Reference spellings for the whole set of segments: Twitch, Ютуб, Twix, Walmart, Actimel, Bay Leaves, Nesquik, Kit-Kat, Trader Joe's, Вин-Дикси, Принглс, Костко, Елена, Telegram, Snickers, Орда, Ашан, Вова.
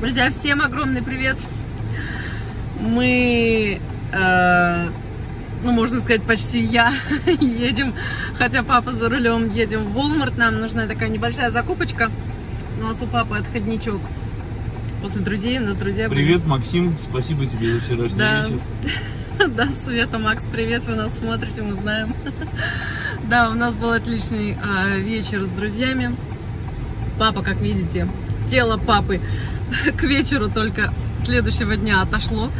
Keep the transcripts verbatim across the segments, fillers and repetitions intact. Друзья, всем огромный привет! Мы, э, ну, можно сказать, почти я едем, хотя папа за рулем, едем в Walmart. Нам нужна такая небольшая закупочка. У нас у папы отходничок. После друзей у нас друзья... Привет, были... Максим, спасибо тебе за вчерашний да. вечер. Да, Света, Макс, привет, вы нас смотрите, мы знаем. Да, у нас был отличный э, вечер с друзьями. Папа, как видите, тело папы к вечеру только следующего дня отошло.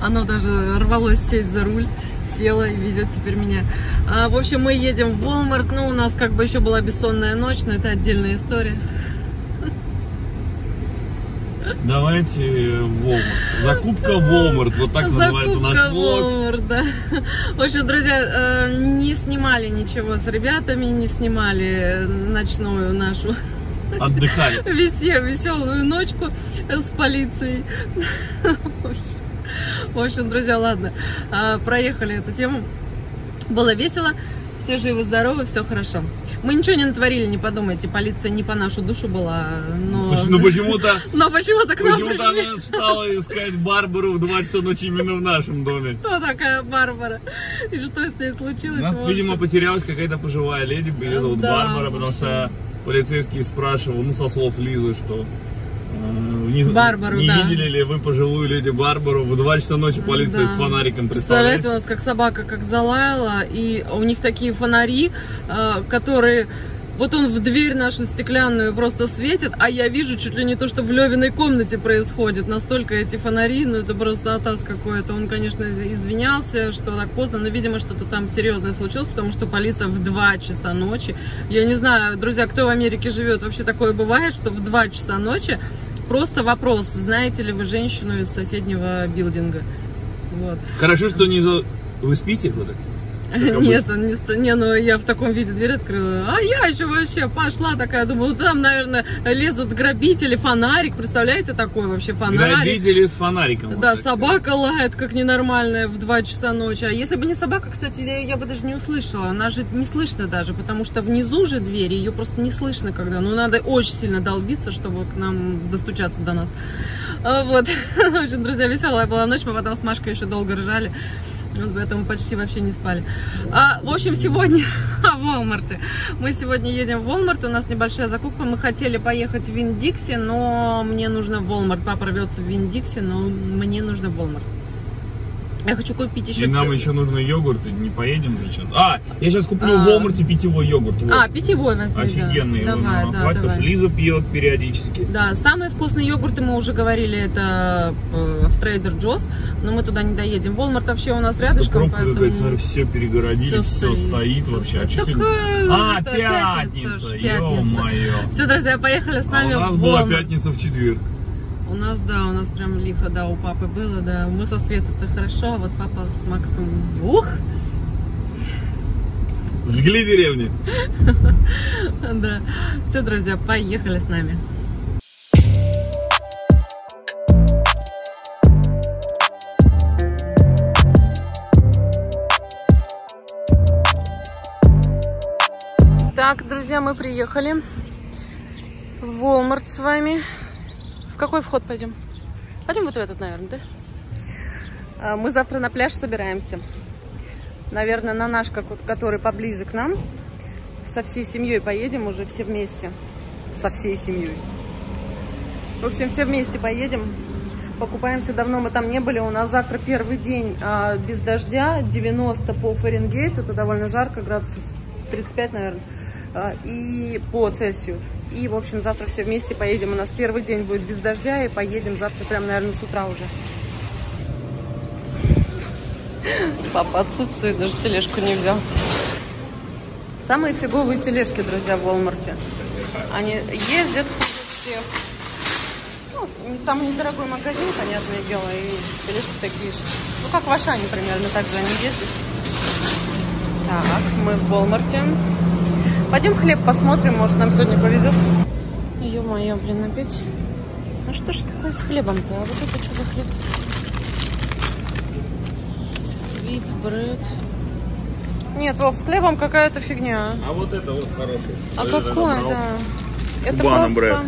Оно даже рвалось сесть за руль, села и везет теперь меня. А, в общем, мы едем в Walmart. Ну, у нас как бы еще была бессонная ночь, но это отдельная история. Давайте Walmart. Закупка Walmart. Вот так называется наш блог. Walmart, да. В общем, друзья, не снимали ничего с ребятами, не снимали ночную нашу... Отдыхали. Веселую ночку с полицией. В общем, друзья, ладно. Проехали эту тему. Было весело. Все живы, здоровы, все хорошо. Мы ничего не натворили, не подумайте. Полиция не по нашу душу была, но... Но почему-то... Но почему-то к нам пришли. Почему-то она стала искать Барбару в два часа ночи именно в нашем доме. Кто такая Барбара? И что с ней случилось? Она, видимо, потерялась какая-то пожилая леди. Ее зовут Барбара, потому что... Полицейский спрашивал, ну, со слов Лизы, что э, не, Барбару, не да. видели ли вы пожилую леди Барбару. В два часа ночи полиция да. с фонариком, представляете? Представляете, у нас как собака как залаяла, и у них такие фонари, э, которые... Вот он в дверь нашу стеклянную просто светит, а я вижу чуть ли не то, что в Левиной комнате происходит. Настолько эти фонари, ну это просто атас какой-то. Он, конечно, извинялся, что так поздно, но, видимо, что-то там серьезное случилось, потому что полиция в два часа ночи. Я не знаю, друзья, кто в Америке живет, вообще такое бывает, что в два часа ночи просто вопрос, знаете ли вы женщину из соседнего билдинга. Вот. Хорошо, что не... Вы спите? Вот так? Нет, он не спр... не, ну я в таком виде дверь открыла. А я еще вообще пошла такая, думаю, вот там, наверное, лезут грабители, фонарик, представляете, такой вообще фонарик. Грабители с фонариком. Да, вот собака сказать. лает, как ненормальная в два часа ночи. А если бы не собака, кстати, я, я бы даже не услышала. Она же не слышно даже, потому что внизу же двери, ее просто не слышно когда. Ну, надо очень сильно долбиться, чтобы к нам достучаться до нас. Вот, в общем, друзья, веселая была ночь, мы потом с Машкой еще долго ржали. Вот поэтому почти вообще не спали. А, в общем, сегодня в Walmart. Мы сегодня едем в Walmart. У нас небольшая закупка. Мы хотели поехать в Вин-Дикси, но мне нужно в Walmart. Папа рвется в Вин-Дикси, но мне нужно в Walmart. Я хочу купить еще... И нам еще нужны йогурты. Не поедем же сейчас. А, я сейчас куплю а... в Walmart питьевой йогурт. Вот. А, питьевой возьми. Офигенный. Да. Давай, да, хватит, давай. Лиза пьет периодически. Да, самые вкусные йогурты, мы уже говорили, это в Trader Joe's. Но мы туда не доедем. Walmart вообще у нас рядышком. Пробка поэтому... какая-то, все перегородили, все, все стоит, стоит вообще. А, так, а это пятница, пятница. Ё-моё. Все, друзья, поехали с нами а у нас в Walmart. Была пятница в четверг. У нас, да, у нас прям лихо, да, у папы было, да. Мы со Светой-то хорошо, а вот папа с Максом, ух! Жгли деревни! Да. Все, друзья, поехали с нами. Так, друзья, мы приехали в Walmart с вами. В какой вход пойдем? Пойдем вот в этот, наверное, да? Мы завтра на пляж собираемся. Наверное, на наш, который поближе к нам. Со всей семьей поедем уже все вместе. Со всей семьей. В общем, все вместе поедем. Покупаемся. Давно мы там не были. У нас завтра первый день без дождя. девяносто по Фаренгейту. Это довольно жарко. Градусов тридцать пять, наверное. И по Цельсию. И, в общем, завтра все вместе поедем. У нас первый день будет без дождя, и поедем завтра прям, наверное, с утра уже. Папа отсутствует, даже тележку не взял. Самые фиговые тележки, друзья, в Walmart. Они ездят всех. Ну, самый недорогой магазин, понятное дело, и тележки такие же. Ну, как в Ашане, примерно, так же они ездят. Так, мы в Walmart. Пойдем хлеб посмотрим, может, нам сегодня повезет. Ё-моё, блин, опять. Ну что ж такое с хлебом-то? А вот это что за хлеб? Sweet bread. Нет, Вов, с хлебом какая-то фигня. А вот это вот хороший. А какой, да. Это просто...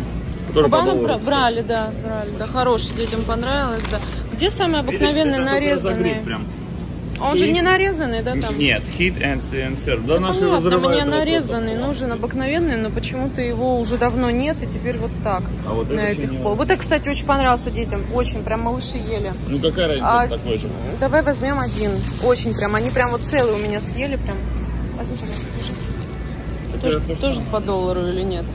Тоже Кабану брали, да, брали, да, хороший, детям понравилось, да. Где самый обыкновенный нарезанный? Прям. Он и... же не нарезанный, да, там? Нет, hit and, and serve. Да, да, наши понятно, мне нарезанный просто. Нужен обыкновенный, но почему-то его уже давно нет, и теперь вот так, а вот на этих пол. Вот это, кстати, очень понравился детям, очень, прям малыши ели. Ну какая разница, а, такой же? Давай возьмем один, очень прям, они прям вот целые у меня съели, прям. Возьми, пожалуйста, тоже, тоже по доллару или нет?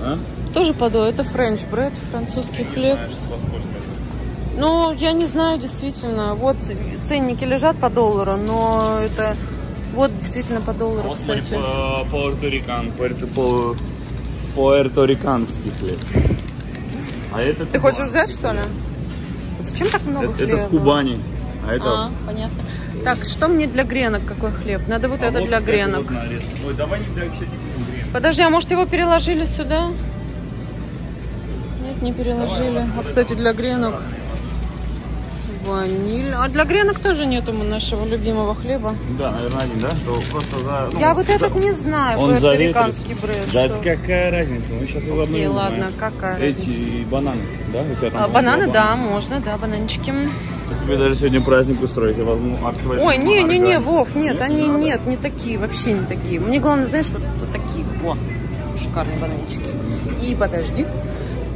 А? Тоже по доллару, это френч-бред, французский хлеб. Ну, я не знаю, действительно. Вот ценники лежат по доллару, но это... Вот действительно по доллару, вот, кстати. По пуэрторикан, по пуэрториканский хлеб. А это... Ты хочешь взять, что ли? Зачем так много это, хлеба? Это в Кубани. А, это... а, понятно. Так, что мне для гренок? Какой хлеб? Надо вот а это вот, для кстати, гренок. Вот ой, давай не для гренок. Подожди, а может его переложили сюда? Нет, не переложили. Давай, а, кстати, для гренок... Ваниль. А для гренок тоже нету нашего любимого хлеба. Да, наверное, один, да? То просто за, ну, я вот за... этот не знаю, американский бред. Да что... какая разница? Мы сейчас его обновим. Ладно, какая эти разница? Бананы, да? У тебя там а, бананы, бананы, да, можно, да, бананчики. Тебе даже сегодня праздник устроить, я возьму, открывать. Ой, не, не, не, Вов, нет, нет они, не нет, не такие, вообще не такие. Мне главное, знаешь, вот, вот такие, вот, шикарные бананчики. И подожди.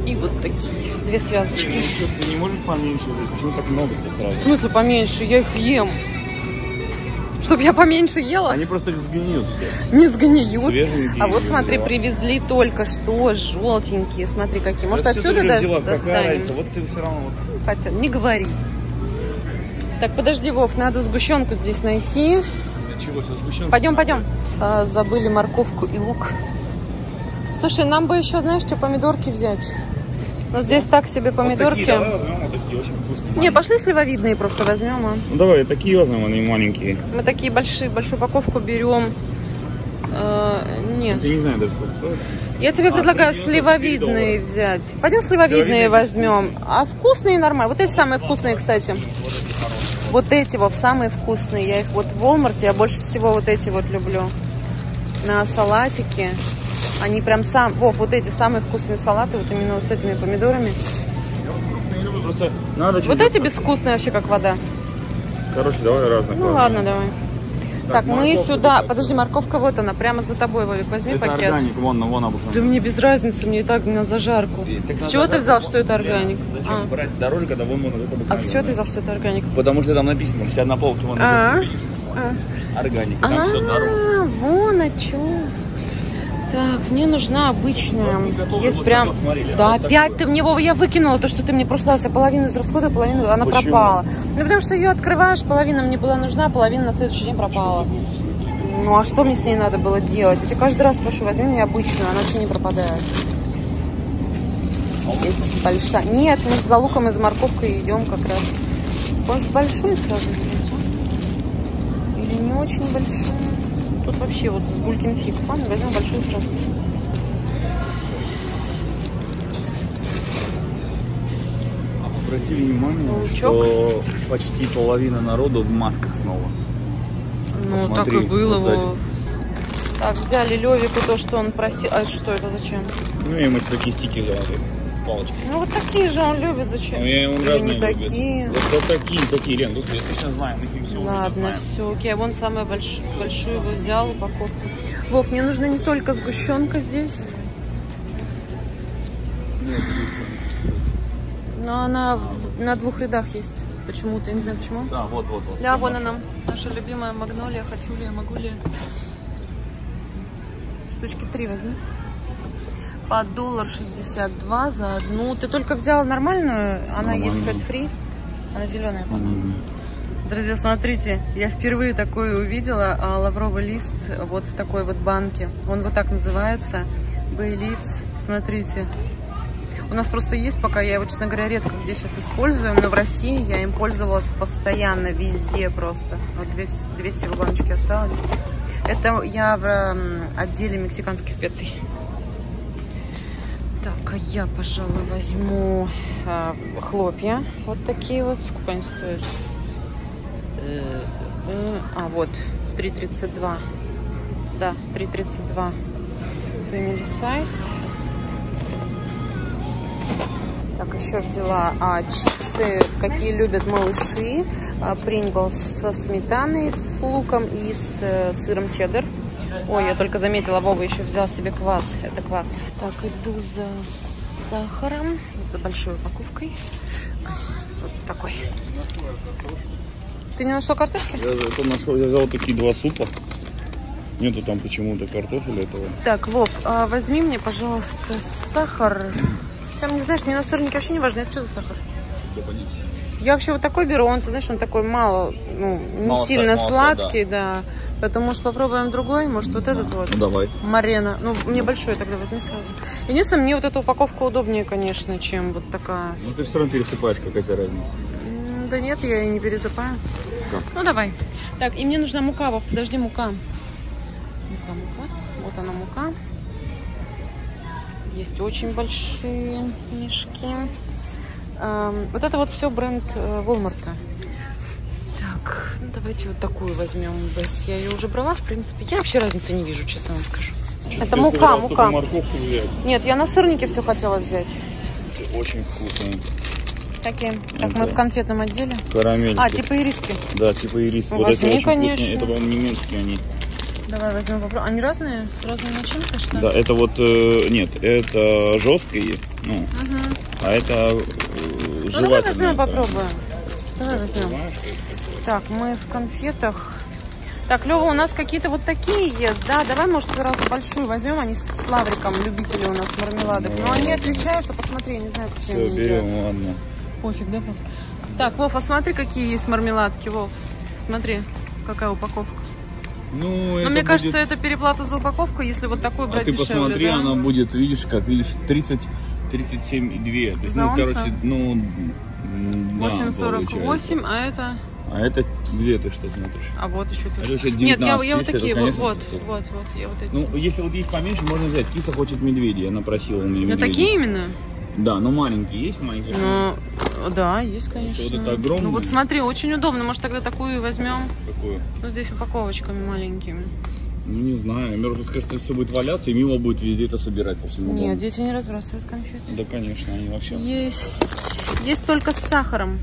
И вот такие две связочки. Ты не можешь поменьше? Почему так много сразу? В смысле поменьше? Я их ем. Чтоб я поменьше ела? Они просто их сгниют все. Не сгниют. Свеженькие, а вот смотри, взяла. Привезли только что желтенькие. Смотри какие. Может, это отсюда даже достанем? Вот ты все равно... Хотя, не говори. Так, подожди, Вов, надо сгущенку здесь найти. Для чего сейчас сгущенку? Пойдем, пойдем. А, забыли морковку и лук. Слушай, нам бы еще, знаешь, что, помидорки взять. Но здесь так себе помидорки. Вот такие, давай возьмем, вот такие очень вкусные. Не, пошли сливовидные просто возьмем. А. Ну давай, такие возьмем, они маленькие. Мы такие большие, большую упаковку берем. Э, нет. Я не знаю, даже сколько стоит. Я тебе а, предлагаю сливовидные взять. Пойдем сливовидные, сливовидные возьмем. А вкусные нормально. Вот эти самые вкусные, кстати. Вот эти вот самые вкусные. Я их вот в Walmart, я больше всего вот эти вот люблю. На салатики. Они прям сам... Вов, вот эти самые вкусные салаты, вот именно вот с этими помидорами. Я вот крупные люблю, просто надо... Вот эти безвкусные вообще, как вода. Короче, давай разные. Ну ладно, давай. Так, так мы сюда... Подожди, морковка, вот она, прямо за тобой, Вовик, возьми это пакет. Это органик, вон, вон обычно. Да мне без разницы, мне и так на зажарку. С чего ты взял, что это органик? Зачем а. брать дороже, когда вон можно... А все ты взял, что это органик? Потому что там написано, вся на полке вон... А -а -а. Органик, там а -а -а, все дорого. Вон, а чё? Так, мне нужна обычная. Готовы, есть вот прям... Смотрели, да, вот опять такое. Ты мне, Вова, я выкинула то, что ты мне в прошлый раз, а половину из расхода, половину она почему? Пропала. Ну, потому что ее открываешь, половина мне была нужна, половина на следующий день пропала. Ну, а что мне с ней надо было делать? Я тебе каждый раз прошу, возьми мне обычную, она вообще не пропадает. Есть большая. Нет, мы за луком и за морковкой идем как раз. Может, большую сразу взять? Или не очень большую? Вот вообще вот булькин фиг. Ладно, возьмем большую сразу. А обрати внимание, Лучок. Что почти половина народу в масках снова. Ну, посмотри, так и было. Вот так, взяли Левику то, что он просил. А что это зачем? Ну, я ему такие стики взял. Палочки. Ну, вот такие же он любит. Зачем? Ну, я ему разные не такие. Вот, вот такие, такие, Лен. Тут я точно знаю, мы с ним все ладно, уже все, окей. Вон самую большую, большую его взял, упаковку. Вов, мне нужна не только сгущенка здесь. Но она в, на двух рядах есть. Почему-то, я не знаю почему. Да, вот, вот, вот. Да, вон она. Наша любимая магнолия, хочу ли я, могу ли. Штучки три возьми. По доллар шестьдесят два за одну. Ты только взял нормальную, она нормально. Есть фэт фри, она зеленая. Нормально. Друзья, смотрите, я впервые такое увидела, а, лавровый лист вот в такой вот банке. Он вот так называется, Bay Leaves, смотрите. У нас просто есть, пока я его, честно говоря, редко где сейчас использую, но в России я им пользовалась постоянно, везде просто. Вот две всего баночки осталось. Это я в отделе мексиканских специй. Так, а я, пожалуй, возьму а, хлопья. Вот такие вот. Сколько они стоят? А, вот. три тридцать два. Да, три тридцать два. Family size. Так, еще взяла а, чипсы, какие любят малыши. Принглс со сметаной, с луком и с э, сыром чеддер. Ой, я только заметила, Вова еще взял себе квас. Это квас. Так, иду за сахаром. Вот за большой упаковкой. Вот такой. Ты не нашел картошки? Я зато нашел, я взял такие два супа. Нету там почему-то картофеля этого. Так, Вов, а возьми мне, пожалуйста, сахар. Сам не знаешь, мне на сырники вообще не важно. Это что за сахар? Я вообще вот такой беру, он, знаешь, он такой мало, ну, не мало сильно мало сладкий, сад, да. да. Поэтому, может, попробуем другой, может, вот да. этот вот. Ну, давай. Марена. Ну, мне большой тогда возьми сразу. Единственное, мне вот эта упаковка удобнее, конечно, чем вот такая. Ну, ты же все равно пересыпаешь, какая тебе разница? Да нет, я и не пересыпаю. Как? Ну, давай. Так, и мне нужна мука, Вов, подожди, мука. Мука, мука. Вот она, мука. Есть очень большие мешки. Вот это вот все бренд Walmart. Так, ну давайте вот такую возьмем. Я ее уже брала, в принципе. Я вообще разницы не вижу, честно вам скажу. Чуть это мука, мука. Нет, я на сырнике все хотела взять. Это очень вкусные. Такие. Так, это мы в конфетном отделе. Карамель. А, типа ириски. Да, типа ириски. Вот возьми, это конечно. Вкусные. Это, по-моему, немецкие они. Давай возьмем вопрос. Они разные? С разной начинкой, что ли? Да, это вот... Нет, это жесткие. Ну, угу. А это... Ну давай возьмем, попробуем. Давай возьмем. Так, мы в конфетах. Так, Лева, у нас какие-то вот такие есть, да? Давай, может, сразу большую возьмем. Они с лавриком, любители у нас мармеладок. Но они отличаются, посмотри, я не знаю, как все, они берем, едят. Ладно. Пофиг, да? Так, Вов, а смотри, какие есть мармеладки, Вов. Смотри, какая упаковка. Ну, но мне будет... кажется, это переплата за упаковку, если вот такой брать. А ты дешевле, посмотри, да? Она будет, видишь, как видишь, тридцать, тридцать семь и две. То есть, ну, короче, ну, восемь сорок восемь, а это? А это где ты что смотришь? А вот еще тут. Еще девятнадцать, нет, я, я вот такие, это, конечно, вот, вот, вот, вот, я вот эти. Ну, если вот есть поменьше, можно взять. Киса хочет медведя, она просила у меня медведя. Но такие именно? Да, но маленькие есть, маленькие. Но... Да, есть, конечно. Вот это огромное. Ну вот смотри, очень удобно. Может, тогда такую возьмем? Какую? Ну, здесь упаковочками маленькими. Ну, не знаю. Мирон скажет, что все будет валяться, и Мила будет везде это собирать по всему дому. Нет, дети не разбрасывают конфеты. Да, конечно, они вообще... Есть. Есть только с сахаром.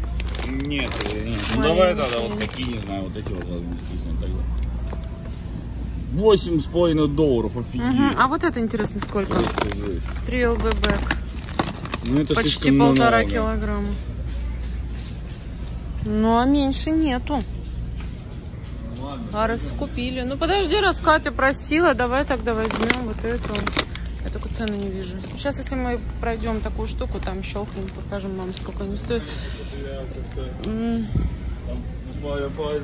Нет, нет. Ну, давай тогда вот такие, не знаю, вот эти вот возьмем, естественно, тогда. восемь с половиной долларов, офигеть. Угу. А вот это, интересно, сколько? три эл би бэк. Ну, это почти полтора много. Килограмма. Ну, а меньше нету. Ну, ладно, а раскупили. Ну, подожди, раз Катя просила, давай тогда возьмем вот эту. Я только цену не вижу. Сейчас, если мы пройдем такую штуку, там щелкнем, покажем маме, сколько они стоят.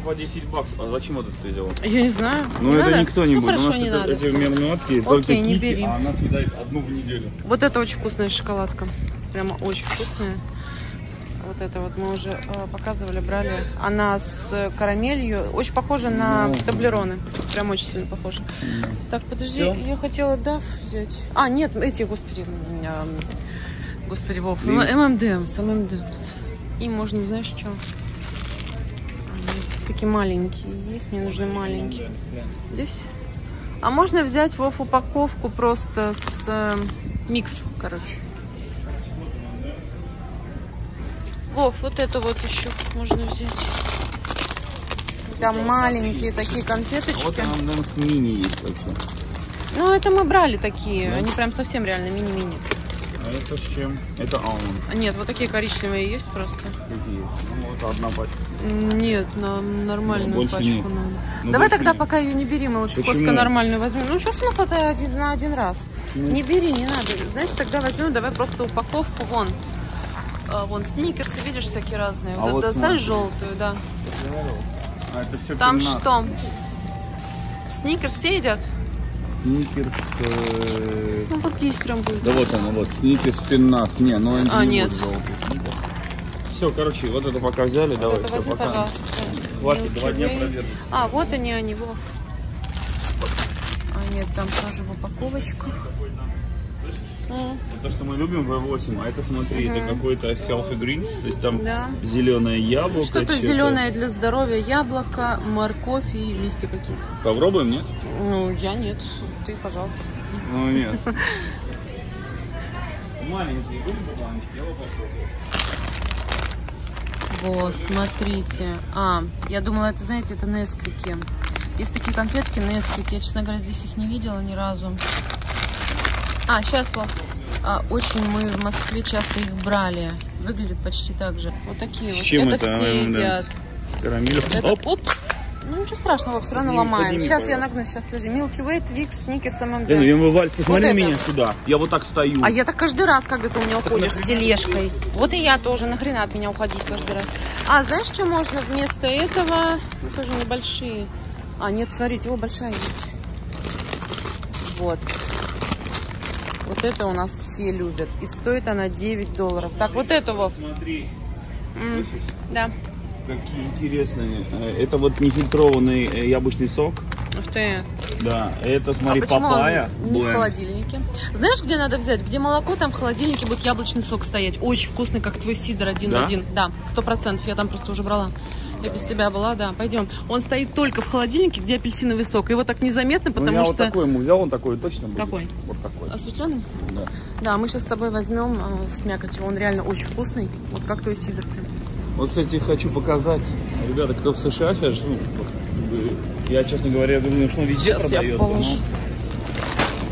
По десять баксов. А зачем вот это ты делал? Я не знаю. Ну, это никто не будет. У нас эти мермеладки только Кити, а она съедает одну в неделю. Вот это очень вкусная шоколадка. Прямо очень вкусная. Вот это вот мы уже показывали, брали. Она с карамелью. Очень похожа на таблероны. Прям очень сильно похожа. Так, подожди, я хотела даф взять. А, нет, эти, господи. Господи, Вов. эм энд эмс. И можно, знаешь, что? Такие маленькие есть, мне нужны маленькие. Здесь. А можно взять, Вов, упаковку просто с э, микс, короче. Вов, вот это вот еще можно взять. Там маленькие такие конфеточки. Вот там с мини есть вообще. Ну, это мы брали такие, да? Они прям совсем реально мини-мини. А это с чем? Это алмонд. Нет, вот такие коричневые есть просто. Какие? Ну, вот одна пачка. Нет, нам нормальную пачку нет. Надо. Ну, давай тогда, нет. Пока ее не бери, мы лучше кофе нормальную возьмем. Ну, что смысл-то один, на один раз? Ну. Не бери, не надо. Знаешь, тогда возьмем, давай просто упаковку вон. А, вон, сникерсы, видишь, всякие разные. Вот а это, вот знаешь, желтую, да. А это все там пятнадцать. Что? Сникерс все едят? Сникерс... Э... Ну вот здесь прям будет. Да вот она, вот. Сникерс пятнадцать. Не, ну он а, не нет. Все, короче, вот это пока взяли. Вот давай, это все, возьми, пока. Пожалуйста. Хватит, два дня провернуть. А, вот они, они, вот. А нет, там тоже в упаковочках. То, что мы любим, вэ восемь, а это, смотри, угу. Это какой-то healthy greens, то есть там да. Зеленое яблоко. Что-то зеленое для здоровья, яблоко, морковь и листья какие-то. Попробуем, нет? Ну, я нет. Ты, пожалуйста. Ну, нет. маленькие были банки, я его попробую. Во, смотрите. А, я думала, это, знаете, это Несквики. Есть такие конфетки Nesquik. Я, честно говоря, здесь их не видела ни разу. А, сейчас вам. А, очень мы в Москве часто их брали. Выглядят почти так же. Вот такие вот. Это, это все едят. С карамелью. Это... Опс! Ну ничего страшного, все равно подними, ломаем. Подними, сейчас я нагнусь, сейчас, подожди. Milky Way, Twix, Snickers, эм энд эм. Лен, Валь, посмотри вот меня сюда. Я вот так стою. А я так каждый раз, когда ты у меня уходишь с тележкой. Вот и я тоже. Нахрена от меня уходить каждый раз. А знаешь, что можно вместо этого? Тоже небольшие. А, нет, смотрите, его большая есть. Вот. Вот это у нас все любят. И стоит она девять долларов. Посмотри, так, вот эту вот. Смотри. Mm. Да. Какие интересные. Это вот нефильтрованный яблочный сок. Ух ты. Да, это, смотри, а папайя. Не в холодильнике. Знаешь, где надо взять? Где молоко, там в холодильнике будет яблочный сок стоять. Очень вкусный, как твой сидр один в один. Да, сто процентов. Я там просто уже брала. Я без тебя была, да. Пойдем. Он стоит только в холодильнике, где апельсиновый сок. Его так незаметно, потому ну, я что... Я вот такой ему взял, он такой точно будет. Какой? Вот такой. Осветленный? Да. Да, мы сейчас с тобой возьмем э, с мякотью. Он реально очень вкусный. Вот как твой сидр. Вот, кстати, хочу показать. Ребята, кто в США сейчас, ну, я, честно говоря, думаю, что он везде сейчас продается. Но...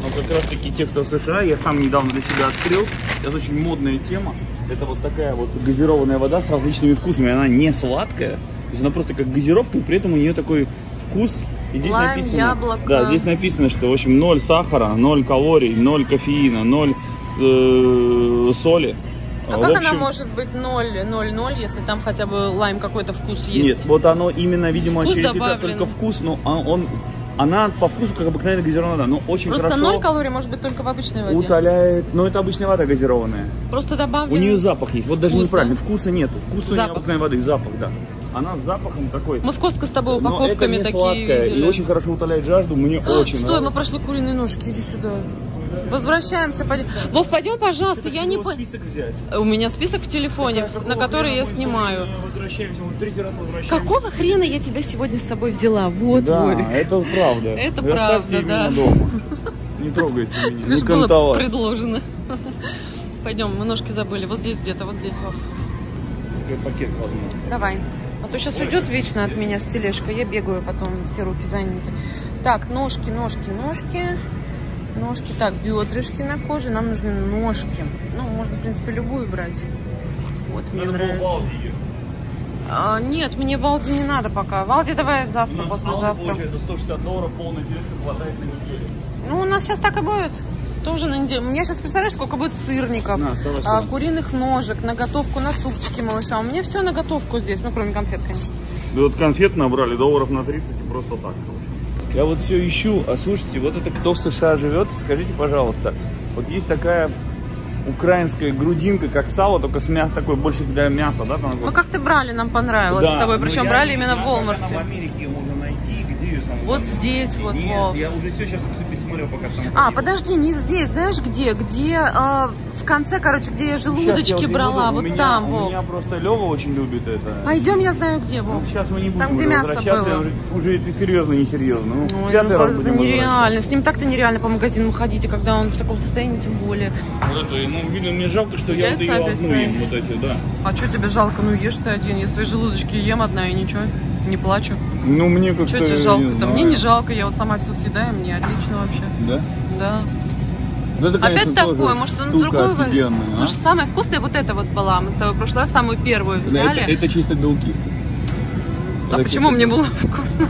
но как раз таки те, кто в США, я сам недавно для себя открыл. Это очень модная тема. Это вот такая вот газированная вода с различными вкусами. Она не сладкая. То есть она просто как газировка, и при этом у нее такой вкус. И здесь лайм, написано, яблоко. Да, здесь написано, что в общем ноль сахара, ноль калорий, ноль кофеина, ноль э, соли. А в как общем, она может быть ноль ноль ноль, если там хотя бы лайм какой-то вкус есть? Нет, вот оно именно, видимо, вкус через добавлен. Это только вкус, но он, он, она по вкусу как обыкновенная газированная вода, но очень просто хорошо. Просто ноль калорий может быть только в обычной воде. Утоляет, но это обычная вода газированная. Просто добавлен. У нее запах есть, вот вкус, даже неправильно, да? Вкуса нету, вкуса запах. Необыкновенной воды, запах, да. Она с запахом такой. Мы в Костко с тобой упаковками такие сладкая, видели. И очень хорошо утоляет жажду, мне а, очень стой, нравится. Мы прошли куриные ножки, иди сюда. Возвращаемся, пойдем. Вов, пойдем, пожалуйста, я не... Список взять. У меня список в телефоне, так, на который я снимаю. Возвращаемся, уже третий раз возвращаемся. Какого хрена я тебя сегодня с собой взяла? Вот да, мой. это правда. Это правда, да. Дома. Не трогайте меня, не кантовать. Предложено. Пойдем, мы ножки забыли. Вот здесь где-то, вот здесь, Вов. Пакет, возьму. Давай. А то сейчас уйдет вечно от меня с тележкой. Я бегаю потом, все руки заняты. Так, ножки, ножки, ножки. Ножки. Так, бедрышки на коже. Нам нужны ножки. Ну, можно, в принципе, любую брать. Вот, мне надо нравится. А, нет, мне Валди не надо пока. Валди давай завтра, послезавтра. Это сто шестьдесят долларов, полный билет хватает на неделю. Ну, у нас сейчас так и будет. Тоже на неделю. Мне сейчас, представляешь, сколько будет сырников, на, а, куриных ножек, наготовку на супчики малыша. У меня все наготовку здесь, ну, кроме конфет, конечно. Да вот конфет набрали долларов на тридцать и просто так. Я вот все ищу, а слушайте, вот это кто в США живет, скажите, пожалуйста, вот есть такая украинская грудинка, как сало, только с мясом, такой больше для мяса, да? Там, мы как-то брали, нам понравилось да, с тобой, причем брали именно в Walmart. В Америке можно найти, где ее саму. Вот здесь вот. Нет, вот. Я уже все сейчас пересмотрел, пока там. А, подожди, не здесь, знаешь где? Где, а, в конце, короче, где я желудочки я вот брала, вот меня, там, Вов. У меня просто Лева очень любит это. Пойдем, я знаю где, Вов. Ну, сейчас мы не будем там, где мясо было. Уже, уже ты серьезно, не серьезно. Ну, ну, пятый раз будем нереально. С ним так-то нереально по магазинам ходить, и когда он в таком состоянии, тем более. Вот это, ну, видно, мне жалко, что я вот ее одну ем, вот эти, да. А что тебе жалко? Ну, ешь ты один, я свои желудочки ем одна, и ничего, не плачу. Ну, мне как-то... Что тебе жалко-то? Мне не жалко, я вот сама все съедаю, мне отлично вообще. Да? Да. Это, конечно, опять такое, может, он другой возьмет. Слушай, а? Самая вкусная вот эта вот была. Мы с тобой в прошлый раз самую первую взяли. Это, это чисто белки. А это почему чисто... мне было вкусно?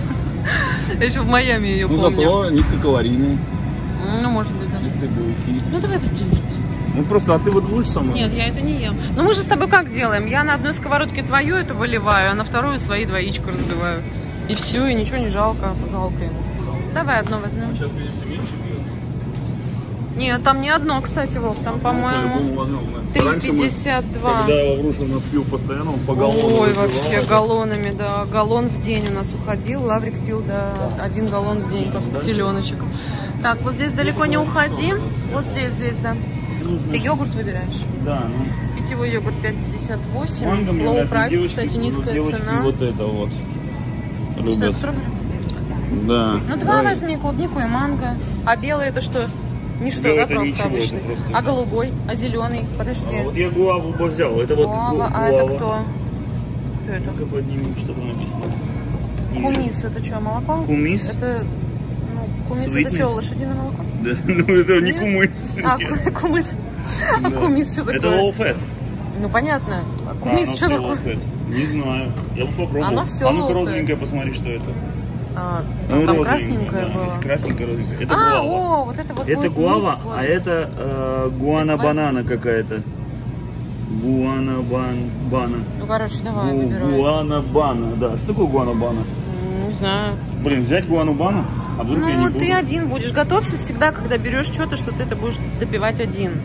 Я еще в Майами ее ну, помню. Ну, зато низкокалорийные. Ну, может быть, да. Чисто белки. Ну, давай быстрее. Ну, просто, а ты вот будешь сама? Нет, я это не ем. Ну, мы же с тобой как делаем? Я на одной сковородке твою эту выливаю, а на вторую свои двоичку разбиваю. И все, и ничего не жалко. Жалко ему. Давай одно возьмем. Нет, там не одно, кстати, Вов, там, ну, по-моему, три пятьдесят два. Когда я в Руши у нас пил постоянно, он по галлону. Ой, вообще, галлонами, да, галлон в день у нас уходил, Лаврик пил, да, да. один галлон в день, как да. теленочек. Так, вот здесь далеко не уходи, вот здесь, здесь, да. Ты йогурт выбираешь? Да. Ну. Питьевой йогурт пять пятьдесят восемь, лоу прайс, кстати, низкая девочки, цена. Вот это вот. Что, это строберы? Да. Ну, два возьми, клубнику и манго. А белый это что? Ничто, белый, да, просто обычный. Просто... А голубой? А зеленый? Подожди. А вот я гуаву взял. Это гуава, вот гуава. А это кто? Кто это? Как поднимем, что там написано? Кумис, это что, молоко? Кумис? Это, ну, кумис, это что, лошадиное молоко? Да, ну это не кумыс. А, кумыс. А кумис что такое? Это лоуфэт. Ну понятно. А кумис что такое? Не знаю. Я бы попробовал. Оно все лоуфэт. А ну-ка розовенькое, посмотри, что это. А, ну, там красненькое, да, было. Красненькое, красненькое. Это а, гуава. О, вот это вот это гуава, микс, вот. А это э, гуана-банана какая-то. Гуана-бан-бана. Ну, короче, давай, Гу выбирай. Гуана-бана, да. Что такое гуана-бана? Не знаю. Блин, взять гуану-бану, а вдруг ну, я не буду. Ну, ты один будешь. Готовься всегда, когда берешь что-то, что ты это будешь допивать один.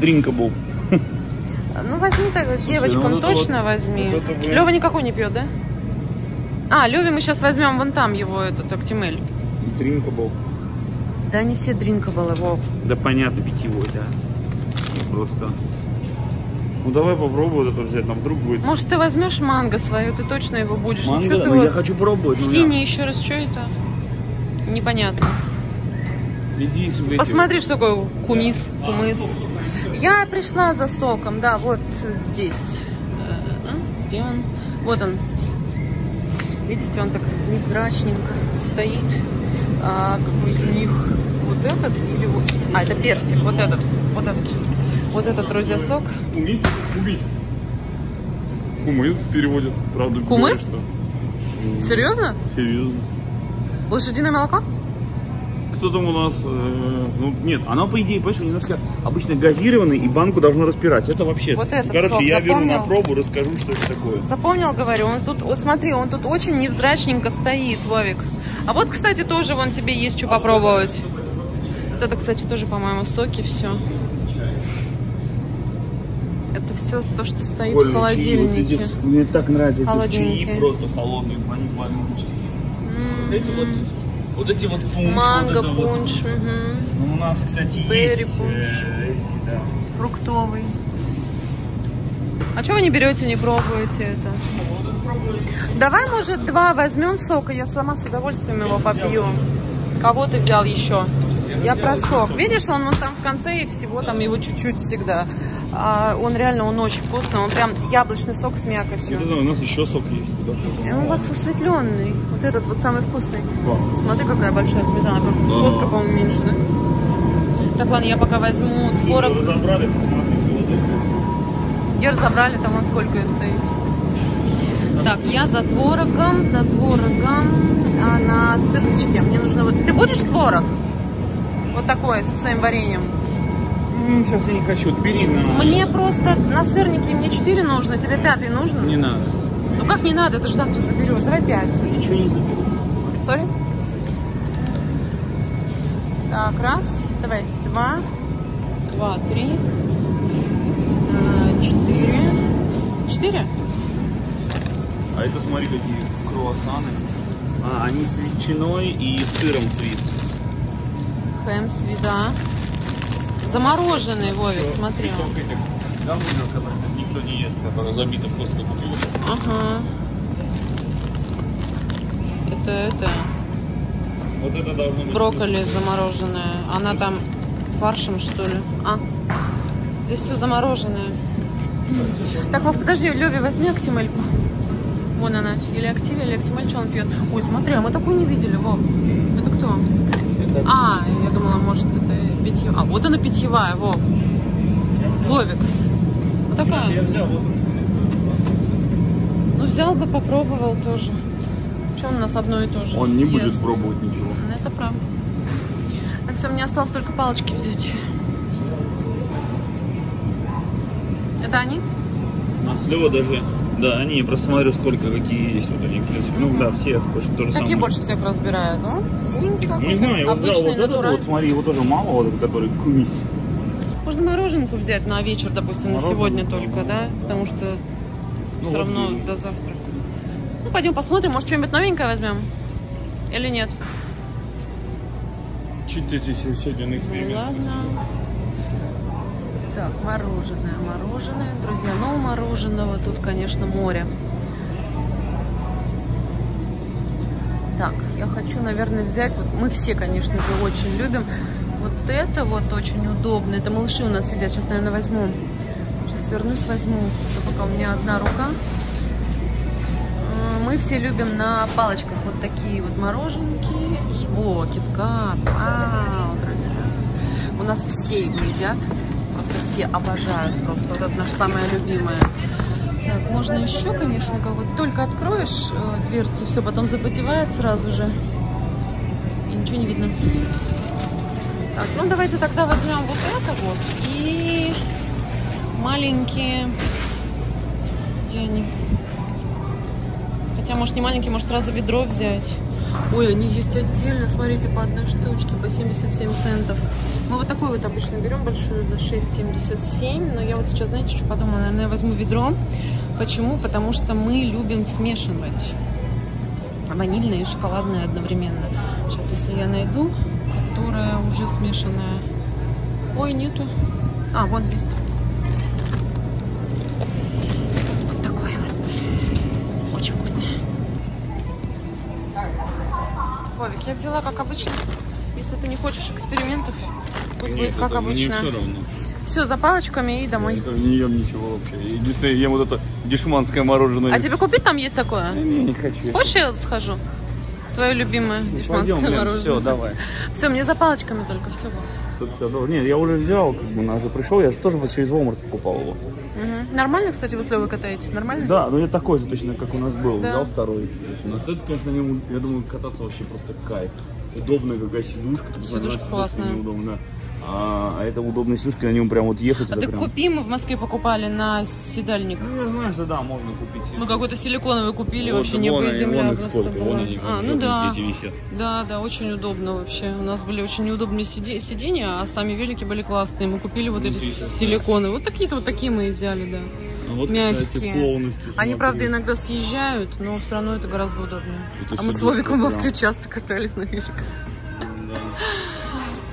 Дринкабл. Ну, возьми так, слушай, девочкам ну, точно вот, возьми. Вот вы... Лёва никакой не пьет, да? А, Лёве мы сейчас возьмем вон там его, этот Actimel. Дринкабл. Да, не все дринкабл его. Да, понятно, питьевой, да. Просто... Ну, давай попробую вот это взять, нам вдруг будет... Может, ты возьмешь манго свою, ты точно его будешь. Манго? Ну, ты ну вот... я хочу пробовать. Синий, еще раз, что это? Непонятно. Иди, смотри. Посмотри, что такое кумис. Да. Кумыс. А, я пришла за соком, да, вот здесь. Где он? Вот он. Видите, он так невзрачненько стоит. А, какой из них? Вот этот или вот? А, это персик, вот этот, вот этот. Вот этот розясок. Кумис, кумис. Кумыс переводят, правда. Кумыс? Переводят. Серьезно? Серьезно. Лошадиное молоко? Кто там у нас... Э, ну, нет, она, по идее, понимаешь, немножко обычно газированная, и банку должно распирать. Это вообще... Вот это, короче, сок, я запомнил? Беру на пробу, расскажу, что это такое. Запомнил, говорю. Он тут, вот смотри, он тут очень невзрачненько стоит, Вовик. А вот, кстати, тоже вон тебе есть что а попробовать. Вот это, кстати, тоже, по-моему, соки, все. Это все то, что стоит Коль, в холодильнике. Чаи, вот эти, мне так нравятся эти чаи, просто холодные, они магические. Mm-hmm. Вот эти вот, вот эти вот пунш. Манго вот пунш. Вот. Угу. У нас, кстати, Берри есть пунш. Э, эти, да. Фруктовый. А что вы не берете, не пробуете это? Ну, вот пробуете. Давай, может, два возьмем сока, я сама с удовольствием я его попью. Взял. Кого ты взял еще? Я про сок. Видишь, он вот там в конце, и всего там его чуть-чуть всегда. А он реально, он очень вкусный. Он прям яблочный сок с мякотью. У нас еще сок есть. И он у вас осветленный. Вот этот вот самый вкусный. Вау. Смотри, какая большая сметана. Вкуска, по-моему, меньше, да? Так, ладно, я пока возьму творог. Ее разобрали, ее разобрали, там вон сколько ее стоит. Так, я за творогом, за творогом а на сырничке. Мне нужно вот... Ты будешь творог? Вот такое, со своим вареньем. Сейчас я не хочу, бери на... Мне просто на сырники, мне четыре нужно, тебе пятый нужно? Не надо. Ну как не надо, ты же завтра заберешь, давай пять. Ничего не заберу. Сори. Так, раз, давай, два, два, три, четыре, четыре. А это, смотри, какие круассаны. А, они с ветчиной и сыром свист. Свида. Замороженный, Вовик, все, смотри. Там, никто не ест, который забито просто купил. Ага. Это, это. Вот это должно быть. Брокколи замороженная. Она там фаршем, что ли? А. Здесь все замороженное. Так, Вов, подожди, Лёве, возьми Актимельку. Вон она. Или Активия, или Актимель, что он пьет. Ой, смотри, а мы такую не видели, Вов. Это кто? А, я думала, может, это питьевая. А, вот она питьевая, Вов. Вовик. Вот такая. Я взял, вот он. Ну, взял бы, попробовал тоже. Что у нас одно и то же? Он не ест. Будет пробовать ничего. Это правда. Так, все, мне осталось только палочки взять. Это они? А, слева даже... Да, они, я просто смотрю, сколько, какие есть вот они, в принципе. Ну да, все тоже самое. Какие больше всех разбирают, а? Синенький какой-то, не знаю, я обычный, взял вот этот, вот смотри, его тоже мало, вот этот, который кумис. Можно мороженку взять на вечер, допустим, мороженку на сегодня только, да? Да? Потому что ну, все вот равно и... до завтра. Ну, пойдем посмотрим, может, что-нибудь новенькое возьмем? Или нет? Читайте сегодня на эксперимент. Ну, ладно. Так, мороженое, мороженое, друзья, но у мороженого тут, конечно, море. Так, я хочу, наверное, взять, вот мы все, конечно же, очень любим, вот вот это вот очень удобно. Это малыши у нас сидят. Сейчас, наверное, возьму. Сейчас вернусь, возьму. Пока у меня одна рука. Мы все любим на палочках вот такие вот мороженки. И, о, Кит-Кат. Вау, друзья. У нас все его едят. Просто все обожают. Просто вот это наша самая любимая. Так, можно еще, конечно, как вот только откроешь дверцу, все, потом запотевает сразу же. И ничего не видно. Так, ну давайте тогда возьмем вот это вот. И маленькие... Где они? Хотя, может, не маленький, может, сразу ведро взять. Ой, они есть отдельно, смотрите, по одной штучке, по семьдесят семь центов. Мы вот такую вот обычно берем, большую, за шесть семьдесят семь. Но я вот сейчас, знаете, что подумала, наверное, я возьму ведро. Почему? Потому что мы любим смешивать ванильное и шоколадное одновременно. Сейчас, если я найду, которая уже смешанная. Ой, нету. А, вот есть. Я взяла, как обычно. Если ты не хочешь экспериментов, пусть нет, будет как обычно. Мне все равно. Все, за палочками и домой. Я не ем ничего вообще. Единственное, я ем вот это дешманское мороженое. А тебе купить там есть такое? Я не, не хочу. Хочешь, я схожу? Твое любимое ну, дешманское пойдем, мороженое. Все, давай. Все, мне за палочками только всего. Нет, я уже взял, как бы, она же пришел. Я же тоже вот через Walmart покупал его. Угу. Нормально, кстати, вы с Левой катаетесь? Нормально? Да, но я такой же точно, как у нас был. Да. Взял второй. У нас это, конечно, на нем, я думаю, кататься вообще просто кайф. Удобно, какая сидушка. Сидушка классная. Неудобно. А, а это удобная сидушка, на нем прям вот ехать. А так прям... купи, мы в Москве покупали на седальник. Ну, я знаю, что да, можно купить. Мы какой-то силиконовый купили, вот, вообще вон, небо и земля. А, ну да. Да, да, очень удобно вообще. У нас были очень неудобные сиди... сиденья, а сами велики были классные. Мы купили вот ну, эти силиконы. Вот такие-то вот такие мы и взяли, да. А вот, мягкие. Кстати, они, правда, иногда съезжают, но все равно это гораздо удобнее. Это а мы с Ловиком в Москве часто катались на великах.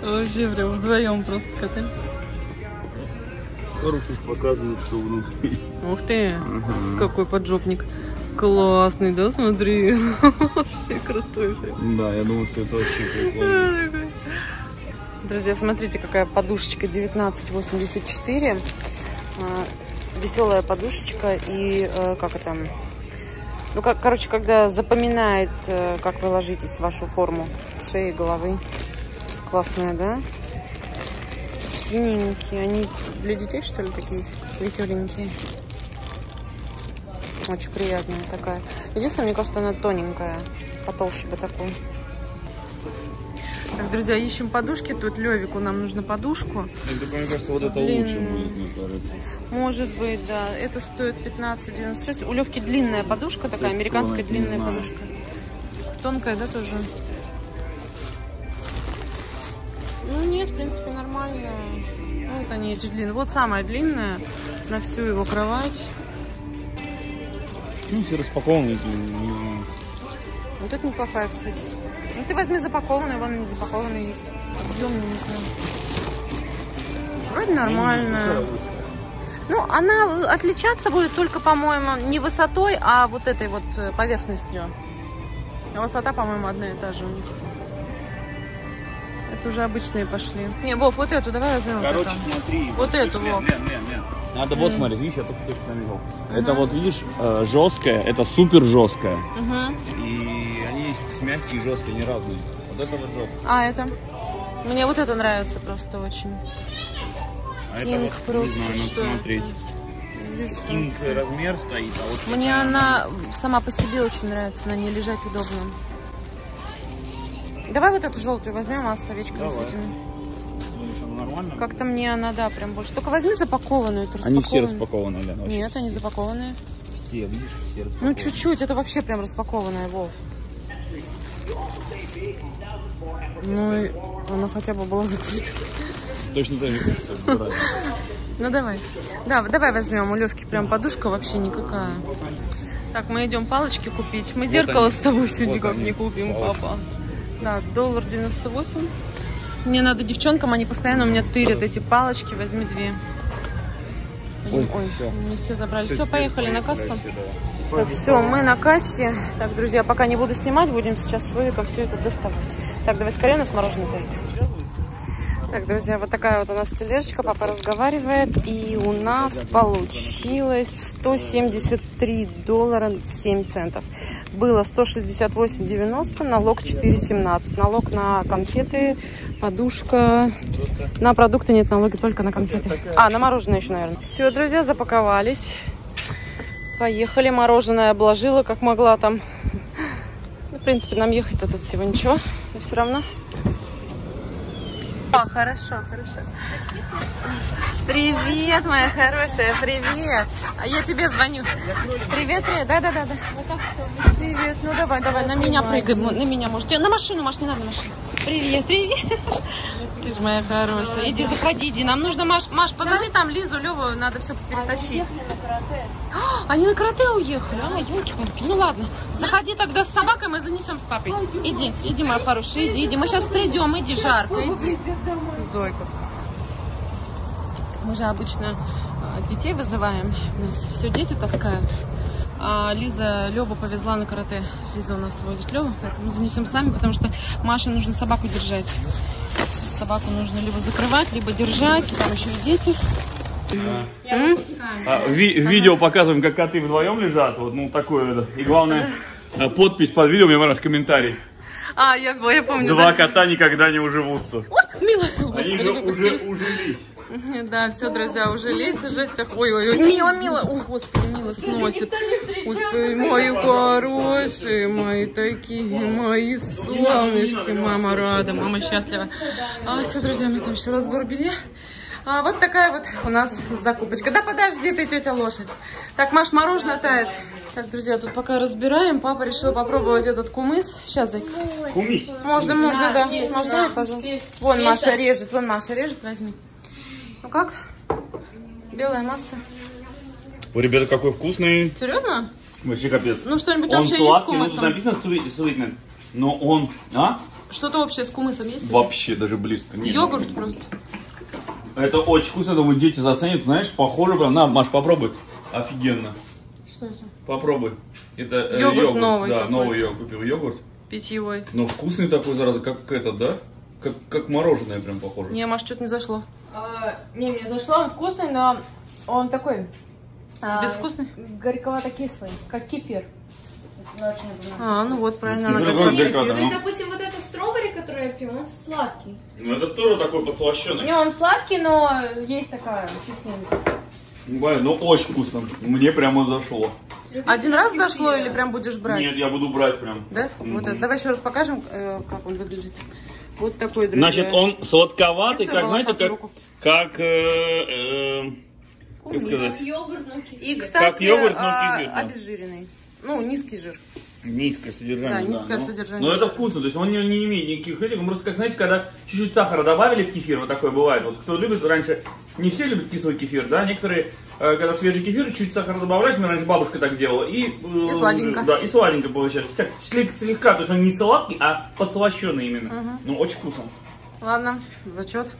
Вообще прям вдвоем просто катаемся. Короче, показывает, что внутри. Ух ты, ага. Какой поджопник. Классный, да, смотри? Вообще крутой. Да, я думаю, что это вообще прикольно. Друзья, смотрите, какая подушечка девятнадцать восемьдесят четыре. Веселая подушечка и как это... Ну, как, короче, когда запоминает, как вы ложитесь в вашу форму шеи, головы. Классная, да? Синенькие. Они для детей, что ли, такие веселенькие? Очень приятная такая. Единственное, мне кажется, она тоненькая. Потолще бы такой. Так, друзья, ищем подушки. Тут Левику нам нужно подушку. Это, мне кажется, вот это Длин... лучше будет, мне кажется. Может быть, да. Это стоит пятнадцать девяносто шесть. У Левки длинная подушка такая, это американская длинная подушка. Тонкая, да, тоже? Ну нет, в принципе, нормально. Вот они, эти длинные. Вот самая длинная на всю его кровать. Ну, все распакованные. Вот это неплохая, кстати. Ну, ты возьми запакованную, вон не запакованная есть. Объемненькая. Вроде нормальная. Ну, она отличаться будет только, по-моему, не высотой, а вот этой вот поверхностью. А высота, по-моему, одна и та же у них. Это уже обычные пошли. Не, Вов, вот эту давай возьмем. Короче, вот смотри. Вот, вот эту, Вов. Нет, нет, нет. Надо вот, mm. смотри, видишь, я только что это намерил. Uh-huh. Это вот, видишь, жесткая, это супер жесткая. Uh-huh. И они есть мягкие и жесткие, они разные. Вот это вот жесткая. А, это? Мне вот это нравится просто очень. А Кинг это вот, просто, не знаю, надо что смотреть. Это? Кинг размер стоит, а вот... Мне она сама по себе очень нравится, на ней лежать удобно. Давай вот эту желтую возьмем, а с овечками с этими. Ну, как-то мне она, да, прям больше. Только возьми запакованную. Они все распакованы, Лена. Нет, они запакованные. Все, видишь, все распакованы. Ну, чуть-чуть, это вообще прям распакованная, Вов. Ну, и она хотя бы была закрыта. Точно так же хочется. Ну, давай. Да, давай возьмем. У Левки прям подушка вообще никакая. Так, мы идем палочки купить. Мы зеркало с тобой сегодня никак не купим, папа. Да, доллар девяносто восемь. Мне надо девчонкам, они постоянно у меня тырят эти палочки. Возьми две. Ой, Ой все. Не все забрали. Все, все поехали на кассу. Все, да. Так, все, мы на кассе. Так, друзья, пока не буду снимать, будем сейчас с Вовиком все это доставать. Так, давай скорее, у нас мороженое тает. Так, друзья, вот такая вот у нас тележечка, папа разговаривает, и у нас получилось сто семьдесят три доллара семь центов. Было сто шестьдесят восемь девяносто, налог четыре семнадцать, налог на конфеты, подушка, на продукты нет налоги, только на конфеты. А, на мороженое еще, наверное. Все, друзья, запаковались, поехали, мороженое обложила, как могла там. В принципе, нам ехать-то тут всего ничего, но все равно... О, хорошо, хорошо. Привет, моя хорошая, привет. А я тебе звоню. Привет, привет, да-да-да. Привет, ну давай, давай, на меня прыгай, на меня, может. На машину, Маш, не надо машину. Привет, привет. Ты же моя хорошая. Иди, заходи, иди. Нам нужно, Маш, Маш, позови там Лизу, Леву, надо все перетащить. Они на карате уехали? А, ёлки-палки. Ну ладно, заходи тогда с собакой, мы занесем с папой. Иди, иди, моя хорошая, иди, иди. Мы сейчас придем, иди, жарко, иди. Зойка. Мы же обычно детей вызываем, нас все дети таскают. А Лиза Лёву повезла на карате. Лиза у нас возит Лёву, поэтому занесем сами, потому что Маше нужно собаку держать. Собаку нужно либо закрывать, либо держать, там еще и дети. А, ви видео показываем, как коты вдвоем лежат, вот, ну такое. И главное, подпись под видео, мне понравился комментарий. А, я, я помню. Два да? кота никогда не уживутся. О, мило. Они же уже ужились. Да, все, друзья, ужились, уже всех. Ой, ой, ой, мило, мило. О, господи, мило сносит. Ой, мои хорошие, мои такие, мои солнышки. Мама рада, мама счастлива. А, все, друзья, мы там еще раз бурбили. А вот такая вот у нас закупочка. Да подожди ты, тетя лошадь. Так, Маш, мороженое тает. Так, друзья, тут пока разбираем. Папа решил попробовать этот кумыс. Сейчас, зайка. Кумыс? Можно, можно, да. Можно, пожалуйста. Вон Маша режет, вон Маша режет, возьми. Ну как? Белая масса. У ребята какой вкусный. Серьезно? Вообще капец. Ну что-нибудь вообще есть с кумысом? Он сладкий, написано sweet, но он... А? Что-то общее с кумысом есть? Вообще даже близко. Нет, йогурт нет. Просто. Это очень вкусно, я думаю, дети заценят, знаешь, похоже прям, на, Маш, попробуй, офигенно. Что это? Попробуй, это э, йогурт, йогурт, новый, да, какой? Новый я купил йогурт. Питьевой. Но вкусный такой, зараза, как это, да? Как, как мороженое прям похоже. Не, Маш, что-то не зашло. А, не, мне зашло, он вкусный, но он такой... А, безвкусный? Горьковато-кислый, как кефир. А, ну вот, правильно. Ну, ну, допустим, вот этот стробери, который я пью, он сладкий. Ну, это тоже такой подслащенный. Не, он сладкий, но есть такая кислинка. Блин, ну очень вкусно. Мне прямо зашло. Один раз зашло или прям будешь брать? Нет, я буду брать прям. Да? Mm-hmm. Вот это. Давай еще раз покажем, как он выглядит. Вот такой, друзья. Значит, он сладковатый, как, знаете, как... как э, э, как сказать? Йогурт, и, кстати, как йогурт, но кефир, да. Обезжиренный. Ну, низкий жир. Низкое содержание. Да, низкое да. содержание. Но, но это вкусно, то есть он не, не имеет никаких этих. Просто, как, знаете, когда чуть-чуть сахара добавили в кефир, вот такое бывает. Вот кто любит, раньше не все любят кислый кефир, да, некоторые, когда свежий кефир, чуть-чуть сахара добавляешь, мне раньше бабушка так делала. И, и сладенько. Да, и сладенько получается. Так, слегка, то есть он не сладкий, а подслащенный именно. Угу. Ну, очень вкусно. Ладно, зачет.